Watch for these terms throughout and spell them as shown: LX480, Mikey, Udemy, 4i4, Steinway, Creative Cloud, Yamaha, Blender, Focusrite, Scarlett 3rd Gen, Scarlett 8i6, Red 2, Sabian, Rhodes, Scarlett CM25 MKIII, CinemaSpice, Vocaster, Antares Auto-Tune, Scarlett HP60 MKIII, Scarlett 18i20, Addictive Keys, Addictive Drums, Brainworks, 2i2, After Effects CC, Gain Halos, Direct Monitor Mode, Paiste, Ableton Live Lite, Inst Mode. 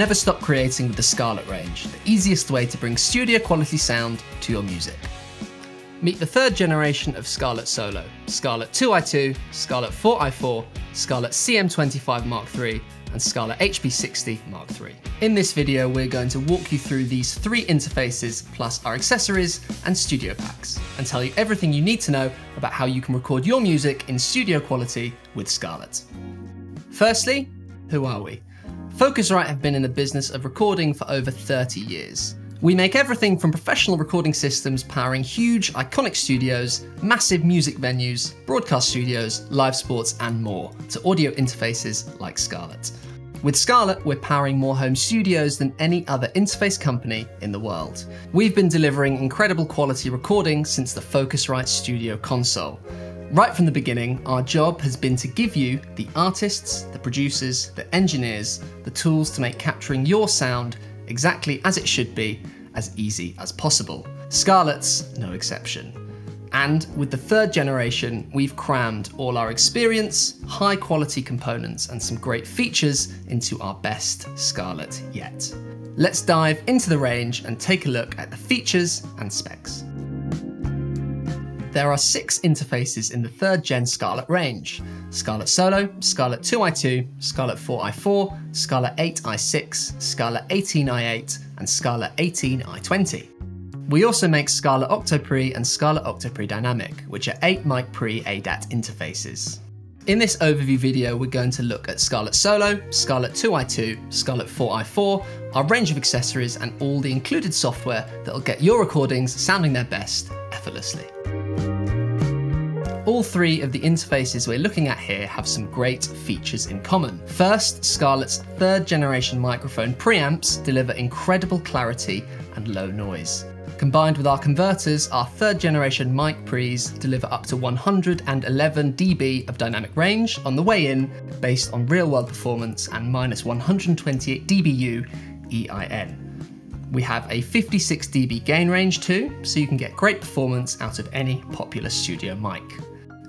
never stop creating with the Scarlett range, the easiest way to bring studio quality sound to your music. Meet the third generation of Scarlett Solo, Scarlett 2i2, Scarlett 4i4, Scarlett CM25 MKIII, and Scarlett HP60 MKIII. In this video, we're going to walk you through these three interfaces, plus our accessories and studio packs, and tell you everything you need to know about how you can record your music in studio quality with Scarlett. Firstly, who are we? Focusrite have been in the business of recording for over 30 years. We make everything from professional recording systems powering huge, iconic studios, massive music venues, broadcast studios, live sports, and more, to audio interfaces like Scarlett. With Scarlett, we're powering more home studios than any other interface company in the world. We've been delivering incredible quality recording since the Focusrite Studio console. Right from the beginning, our job has been to give you, the artists, the producers, the engineers, the tools to make capturing your sound exactly as it should be, as easy as possible. Scarlett's no exception. And with the third generation, we've crammed all our experience, high quality components, and some great features into our best Scarlett yet. Let's dive into the range and take a look at the features and specs. There are six interfaces in the third gen Scarlett range: Scarlett Solo, Scarlett 2i2, Scarlett 4i4, Scarlett 8i6, Scarlett 18i8, and Scarlett 18i20. We also make Scarlett Octo Pre and Scarlett Octo Pre Dynamic, which are 8 mic pre ADAT interfaces. In this overview video, we're going to look at Scarlett Solo, Scarlett 2i2, Scarlett 4i4, our range of accessories, and all the included software that'll get your recordings sounding their best effortlessly. All three of the interfaces we're looking at here have some great features in common. First, Scarlett's third generation microphone preamps deliver incredible clarity and low noise. Combined with our converters, our third generation mic pre's deliver up to 111 dB of dynamic range on the way in, based on real world performance, and -128 dBu EIN. We have a 56 dB gain range too, so you can get great performance out of any popular studio mic.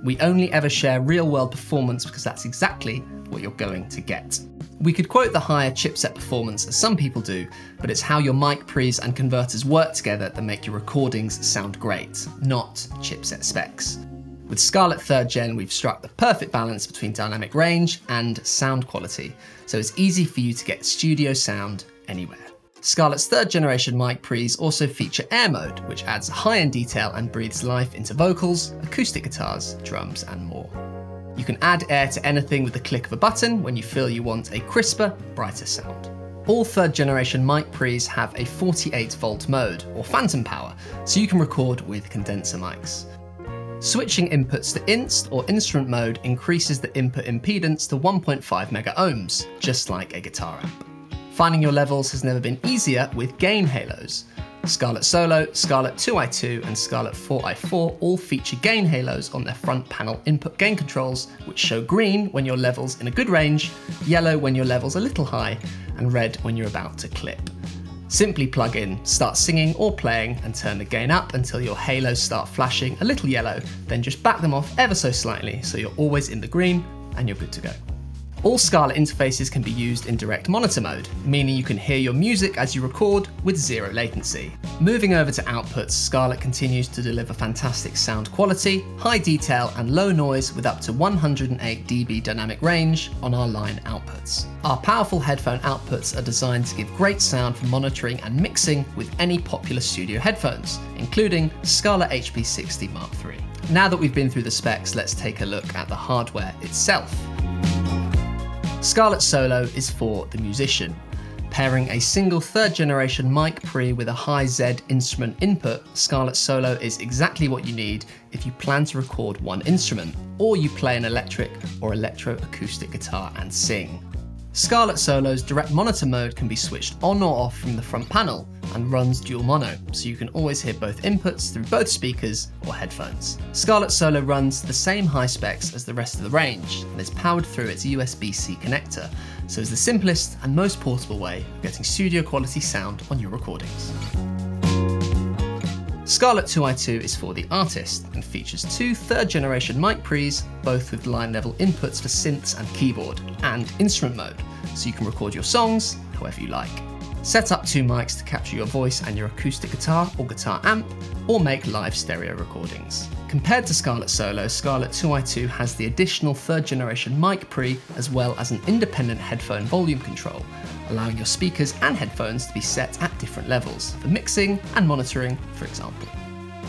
We only ever share real world performance because that's exactly what you're going to get. We could quote the higher chipset performance as some people do, but it's how your mic pre's and converters work together that make your recordings sound great, not chipset specs. With Scarlett 3rd Gen, we've struck the perfect balance between dynamic range and sound quality, so it's easy for you to get studio sound anywhere. Scarlett's third generation mic pre's also feature Air Mode, which adds high-end detail and breathes life into vocals, acoustic guitars, drums, and more. You can add air to anything with the click of a button when you feel you want a crisper, brighter sound. All third generation mic pre's have a 48 volt mode, or phantom power, so you can record with condenser mics. Switching inputs to Inst or instrument mode increases the input impedance to 1.5 mega ohms, just like a guitar amp. Finding your levels has never been easier with Gain Halos. Scarlett Solo, Scarlett 2i2, and Scarlett 4i4 all feature Gain Halos on their front panel input gain controls, which show green when your level's in a good range, yellow when your level's a little high, and red when you're about to clip. Simply plug in, start singing or playing, and turn the gain up until your halos start flashing a little yellow, then just back them off ever so slightly so you're always in the green and you're good to go. All Scarlett interfaces can be used in direct monitor mode, meaning you can hear your music as you record with zero latency. Moving over to outputs, Scarlett continues to deliver fantastic sound quality, high detail, and low noise with up to 108 dB dynamic range on our line outputs. Our powerful headphone outputs are designed to give great sound for monitoring and mixing with any popular studio headphones, including Scarlett HP60 MKIII. Now that we've been through the specs, let's take a look at the hardware itself. Scarlett Solo is for the musician. Pairing a single third generation mic pre with a high Z instrument input, Scarlett Solo is exactly what you need if you plan to record one instrument, or you play an electric or electro-acoustic guitar and sing. Scarlett Solo's direct monitor mode can be switched on or off from the front panel and runs dual mono, so you can always hear both inputs through both speakers or headphones. Scarlett Solo runs the same high specs as the rest of the range and is powered through its USB-C connector, so it's the simplest and most portable way of getting studio quality sound on your recordings. Scarlett 2i2 is for the artist and features two 3rd generation mic pre's, both with line level inputs for synths and keyboard, and instrument mode, so you can record your songs however you like. Set up two mics to capture your voice and your acoustic guitar or guitar amp, or make live stereo recordings. Compared to Scarlett Solo, Scarlett 2i2 has the additional 3rd generation mic pre as well as an independent headphone volume control, allowing your speakers and headphones to be set at different levels, for mixing and monitoring, for example.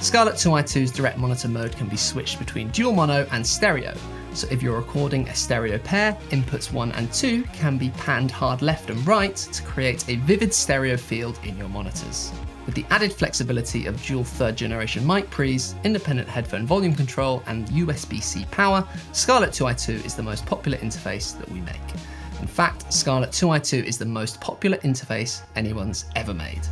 Scarlett 2i2's Direct Monitor Mode can be switched between dual mono and stereo, so if you're recording a stereo pair, inputs 1 and 2 can be panned hard left and right to create a vivid stereo field in your monitors. With the added flexibility of dual 3rd generation mic pre's, independent headphone volume control and USB-C power, Scarlett 2i2 is the most popular interface that we make. In fact, Scarlett 2i2 is the most popular interface anyone's ever made.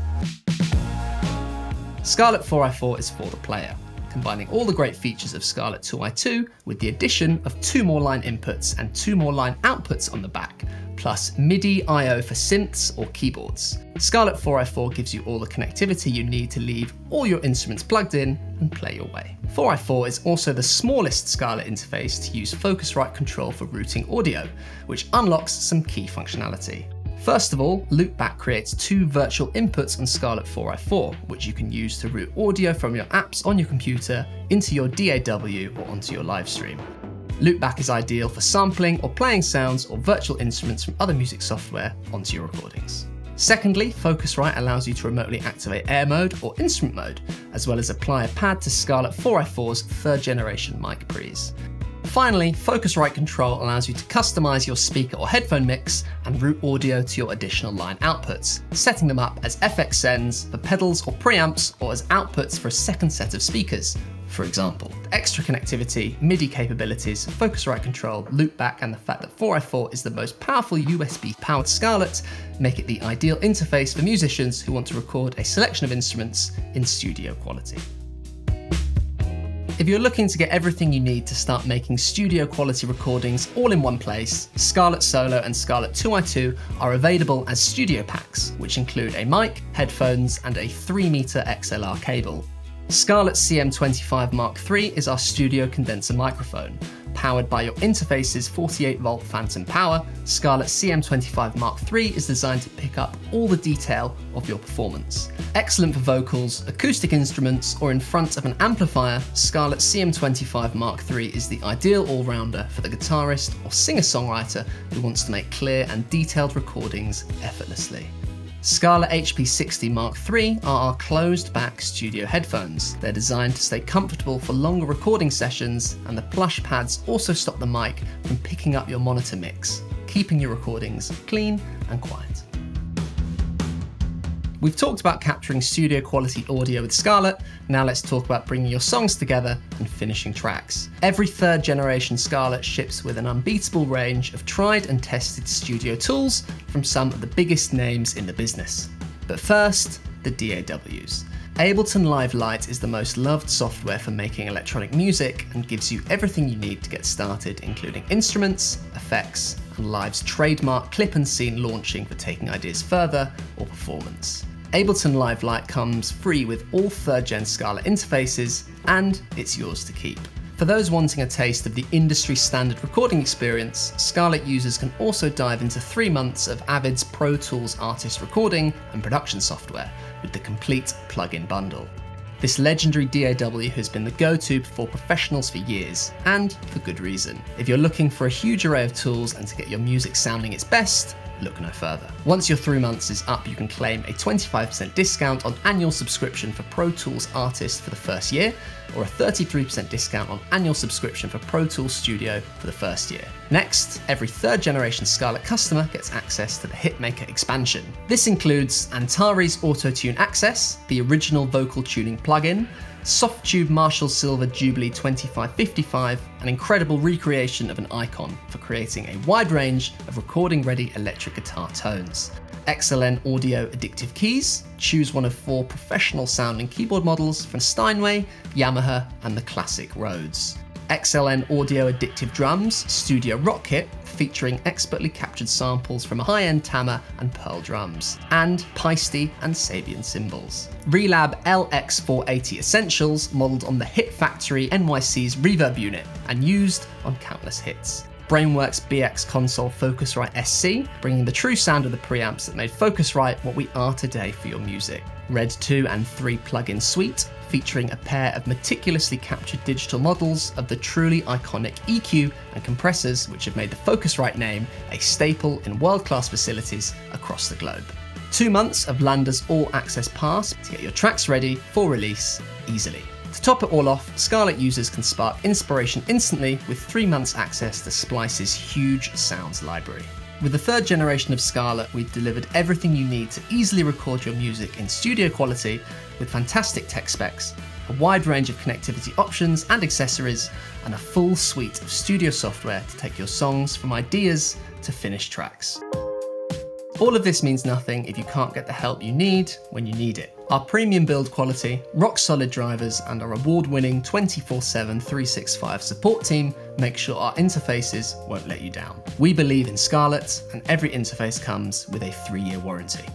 Scarlett 4i4 is for the player, combining all the great features of Scarlett 2i2 with the addition of two more line inputs and two more line outputs on the back, plus MIDI I/O for synths or keyboards. Scarlett 4i4 gives you all the connectivity you need to leave all your instruments plugged in and play your way. 4i4 is also the smallest Scarlett interface to use Focusrite control for routing audio, which unlocks some key functionality. First of all, Loopback creates two virtual inputs on Scarlett 4i4, which you can use to route audio from your apps on your computer into your DAW or onto your live stream. Loopback is ideal for sampling or playing sounds or virtual instruments from other music software onto your recordings. Secondly, Focusrite allows you to remotely activate Air Mode or Instrument Mode, as well as apply a pad to Scarlett 4i4's 3rd generation mic pre's. Finally, Focusrite Control allows you to customize your speaker or headphone mix and route audio to your additional line outputs, setting them up as FX sends for pedals or preamps or as outputs for a second set of speakers, for example. The extra connectivity, MIDI capabilities, Focusrite Control, Loopback, and the fact that 4i4 is the most powerful USB-powered Scarlett make it the ideal interface for musicians who want to record a selection of instruments in studio quality. If you're looking to get everything you need to start making studio quality recordings all in one place, Scarlett Solo and Scarlett 2i2 are available as studio packs, which include a mic, headphones, and a 3-meter XLR cable. Scarlett CM25 MKIII is our studio condenser microphone. Powered by your interface's 48-volt phantom power, Scarlett CM25 MKIII is designed to pick up all the detail of your performance. Excellent for vocals, acoustic instruments, or in front of an amplifier, Scarlett CM25 MKIII is the ideal all-rounder for the guitarist or singer-songwriter who wants to make clear and detailed recordings effortlessly. Scarlett HP60 MKIII are our closed-back studio headphones. They're designed to stay comfortable for longer recording sessions, and the plush pads also stop the mic from picking up your monitor mix, keeping your recordings clean and quiet. We've talked about capturing studio quality audio with Scarlett. Now let's talk about bringing your songs together and finishing tracks. Every 3rd generation Scarlett ships with an unbeatable range of tried and tested studio tools from some of the biggest names in the business. But first, the DAWs. Ableton Live Lite is the most loved software for making electronic music and gives you everything you need to get started, including instruments, effects, and Live's trademark clip and scene launching for taking ideas further or performance. Ableton Live Lite comes free with all 3rd gen Scarlett interfaces, and it's yours to keep. For those wanting a taste of the industry standard recording experience, Scarlett users can also dive into 3 months of Avid's Pro Tools artist recording and production software with the complete plugin bundle. This legendary DAW has been the go-to for professionals for years, and for good reason. If you're looking for a huge array of tools and to get your music sounding its best, look no further. Once your 3 months is up, you can claim a 25% discount on annual subscription for Pro Tools Artist for the first year, or a 33% discount on annual subscription for Pro Tools Studio for the first year. Next, every 3rd generation Scarlett customer gets access to the Hitmaker expansion. This includes Antares Auto-Tune Access, the original vocal tuning plugin, Softube Marshall Silver Jubilee 2555, an incredible recreation of an icon for creating a wide range of recording-ready electric guitar tones. XLN Audio Addictive Keys, choose one of 4 professional sounding keyboard models from Steinway, Yamaha, and the classic Rhodes. XLN Audio Addictive Drums Studio Rocket, featuring expertly captured samples from high-end Tama and Pearl drums, and Paiste and Sabian cymbals. Relab LX480 Essentials, modelled on the Hit Factory NYC's reverb unit and used on countless hits. Brainworks BX Console Focusrite SC, bringing the true sound of the preamps that made Focusrite what we are today for your music. Red 2 and 3 plugin suite, featuring a pair of meticulously captured digital models of the truly iconic EQ and compressors which have made the Focusrite name a staple in world-class facilities across the globe. 2 months of Lander's all-access pass to get your tracks ready for release easily. To top it all off, Scarlett users can spark inspiration instantly with 3 months access to Splice's huge sounds library. With the 3rd generation of Scarlett, we've delivered everything you need to easily record your music in studio quality with fantastic tech specs, a wide range of connectivity options and accessories, and a full suite of studio software to take your songs from ideas to finished tracks. All of this means nothing if you can't get the help you need when you need it. Our premium build quality, rock-solid drivers, and our award-winning 24/7 365 support team make sure our interfaces won't let you down. We believe in Scarlett, and every interface comes with a 3-year warranty.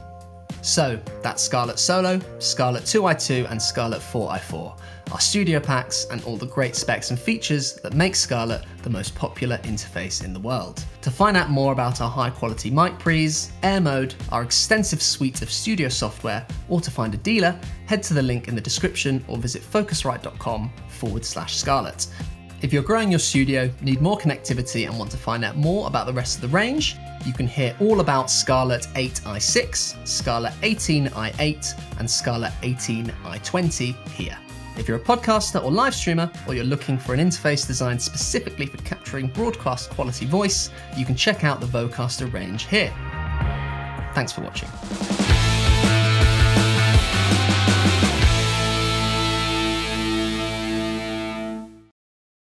So that's Scarlett Solo, Scarlett 2i2, and Scarlett 4i4, our studio packs and all the great specs and features that make Scarlett the most popular interface in the world. To find out more about our high quality mic pre's, Air Mode, our extensive suite of studio software, or to find a dealer, head to the link in the description or visit focusrite.com/Scarlett. If you're growing your studio, need more connectivity, and want to find out more about the rest of the range, you can hear all about Scarlett 8i6, Scarlett 18i8, and Scarlett 18i20 here. If you're a podcaster or live streamer, or you're looking for an interface designed specifically for capturing broadcast quality voice, you can check out the Vocaster range here. Thanks for watching.